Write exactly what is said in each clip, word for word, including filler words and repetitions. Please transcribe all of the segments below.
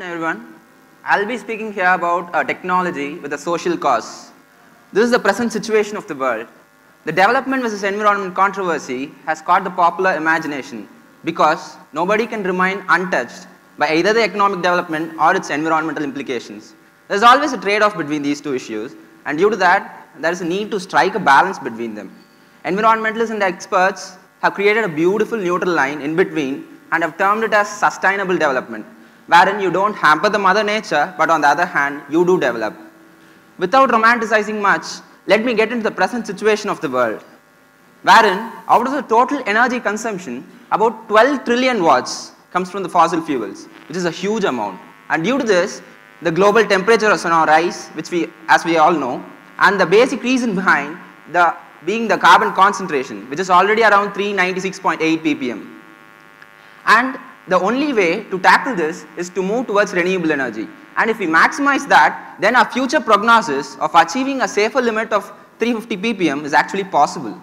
afternoon everyone. I'll be speaking here about uh, technology with a social cause. This is the present situation of the world. The development versus environment controversy has caught the popular imagination because nobody can remain untouched by either the economic development or its environmental implications. There is always a trade-off between these two issues, and due to that there is a need to strike a balance between them. Environmentalists and experts have created a beautiful neutral line in between and have termed it as sustainable development, wherein you don't hamper the mother nature, but on the other hand you do develop. Without romanticizing much, let me get into the present situation of the world, wherein out of the total energy consumption about twelve trillion watts comes from the fossil fuels, which is a huge amount, and due to this the global temperature is on our rise, which we as we all know, and the basic reason behind the being the carbon concentration, which is already around three ninety-six point eight p p m. And the only way to tackle this is to move towards renewable energy, and if we maximize that, then our future prognosis of achieving a safer limit of three fifty p p m is actually possible.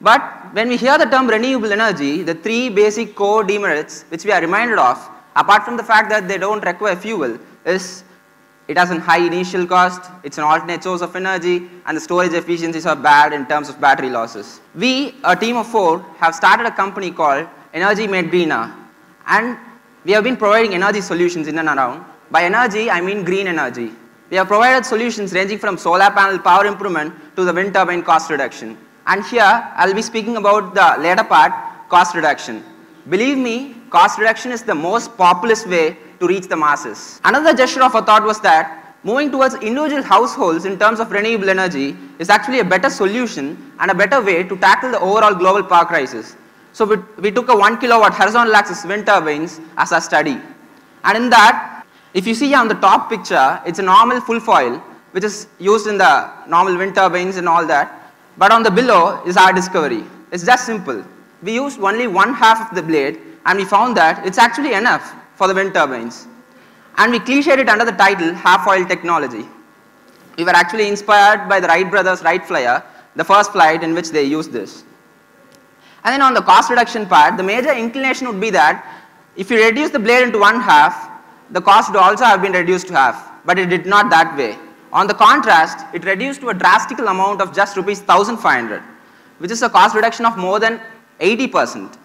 But when we hear the term renewable energy, the three basic core demerits which we are reminded of, apart from the fact that they don't require fuel, is it has a high initial cost, it's an alternate source of energy, and the storage efficiencies are bad in terms of battery losses. We, a team of four, have started a company called Energy Made Bina, and we have been providing energy solutions in and around. By energy, I mean green energy. We have provided solutions ranging from solar panel power improvement to the wind turbine cost reduction. And here, I will be speaking about the latter part, cost reduction. Believe me, cost reduction is the most populist way to reach the masses. Another gesture of our thought was that moving towards individual households in terms of renewable energy is actually a better solution and a better way to tackle the overall global power crisis. So we, we took a one kilowatt horizontal axis wind turbines as a study, and in that, if you see on the top picture, it's a normal full foil which is used in the normal wind turbines and all that, but on the below is our discovery. It's just simple. We used only one half of the blade, and we found that it's actually enough for the wind turbines, and we cliched it under the title Half-Foil Technology. We were actually inspired by the Wright brothers Wright Flyer, the first flight in which they used this. And then on the cost reduction part, the major inclination would be that if you reduce the blade into one half, the cost would also have been reduced to half, but it did not that way. On the contrast, it reduced to a drastic amount of just rupees one thousand five hundred, which is a cost reduction of more than eighty percent.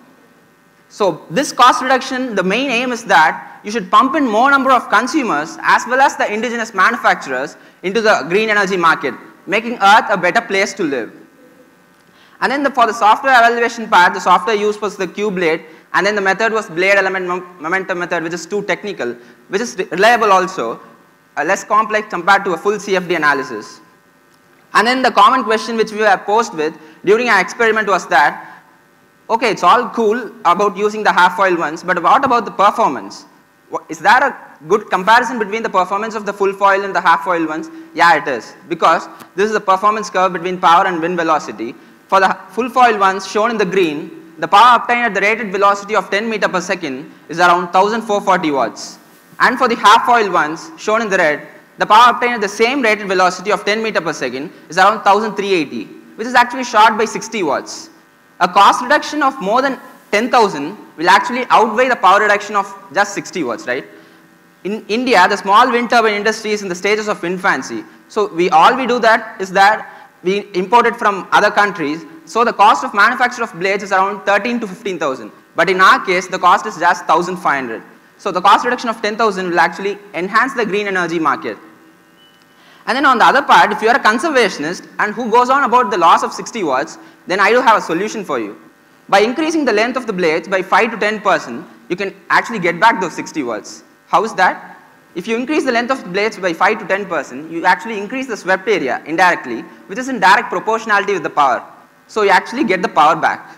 So this cost reduction, the main aim is that you should pump in more number of consumers as well as the indigenous manufacturers into the green energy market, making earth a better place to live. And then the, for the software evaluation part, the software used was the Q-Blade, and then the method was Blade Element Momentum method, which is too technical, which is reliable also, uh, less complex compared to a full C F D analysis. And then the common question which we were posed with during our experiment was that, okay, it's all cool about using the half-foil ones, but what about the performance? Is there a good comparison between the performance of the full foil and the half-foil ones? Yeah, it is, because this is the performance curve between power and wind velocity. For the full foil ones shown in the green, the power obtained at the rated velocity of ten meters per second is around one thousand four hundred forty watts. And for the half-foil ones shown in the red, the power obtained at the same rated velocity of ten meters per second is around one thousand three hundred eighty, which is actually short by sixty watts. A cost reduction of more than ten thousand will actually outweigh the power reduction of just sixty watts, right? In India, the small wind turbine industry is in the stages of infancy. So we all we do that is that we import it from other countries. So the cost of manufacture of blades is around thirteen to fifteen thousand. But in our case, the cost is just one thousand five hundred. So the cost reduction of ten thousand will actually enhance the green energy market. And then on the other part, if you are a conservationist and who goes on about the loss of sixty watts, then I do have a solution for you. By increasing the length of the blades by five to ten percent, you can actually get back those sixty watts. How is that? If you increase the length of the blades by five to ten percent, you actually increase the swept area indirectly, which is in direct proportionality with the power. So you actually get the power back.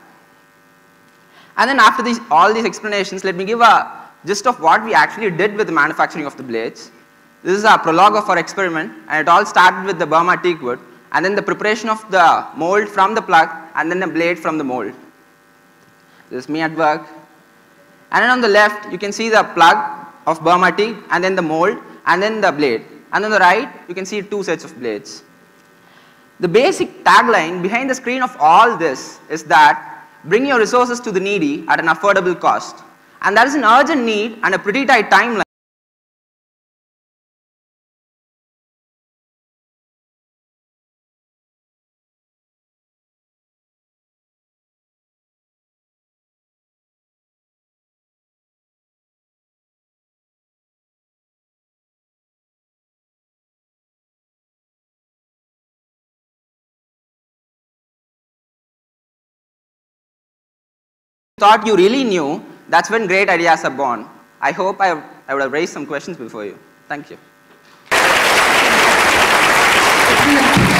And then after these, all these explanations, let me give a gist of what we actually did with the manufacturing of the blades. This is our prologue of our experiment, and it all started with the Burma teak wood, and then the preparation of the mold from the plug, and then the blade from the mold. This is me at work. And then on the left, you can see the plug of Burma teak, and then the mold, and then the blade. And on the right, you can see two sets of blades. The basic tagline behind the screen of all this is that bring your resources to the needy at an affordable cost. And that is an urgent need and a pretty tight timeline. thought you really knew, that's when great ideas are born. I hope I, I would have raised some questions before you. Thank you.